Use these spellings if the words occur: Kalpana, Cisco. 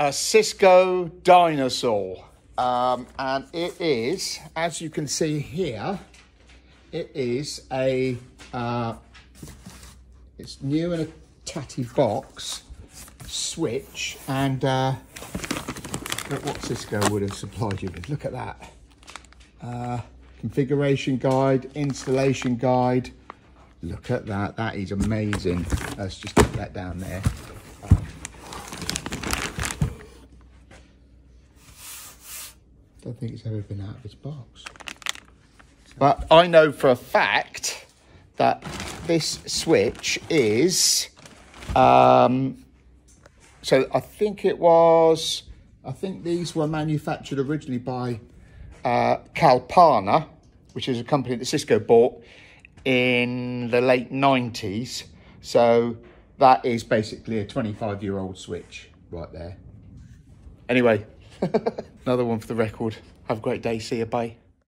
a Cisco dinosaur. And it is, as you can see here, it is a, it's new in a tatty box switch, and look what Cisco would have supplied you with. Look at that. Configuration guide, installation guide. Look at that. That is amazing. Let's just put that down there. Don't think it's ever been out of its box. But I know for a fact that this switch is, so I think it was, I think these were manufactured originally by Kalpana, which is a company that Cisco bought in the late 90s. So that is basically a 25-year-old switch right there. Anyway. Another one for the record. Have a great day. See you. Bye.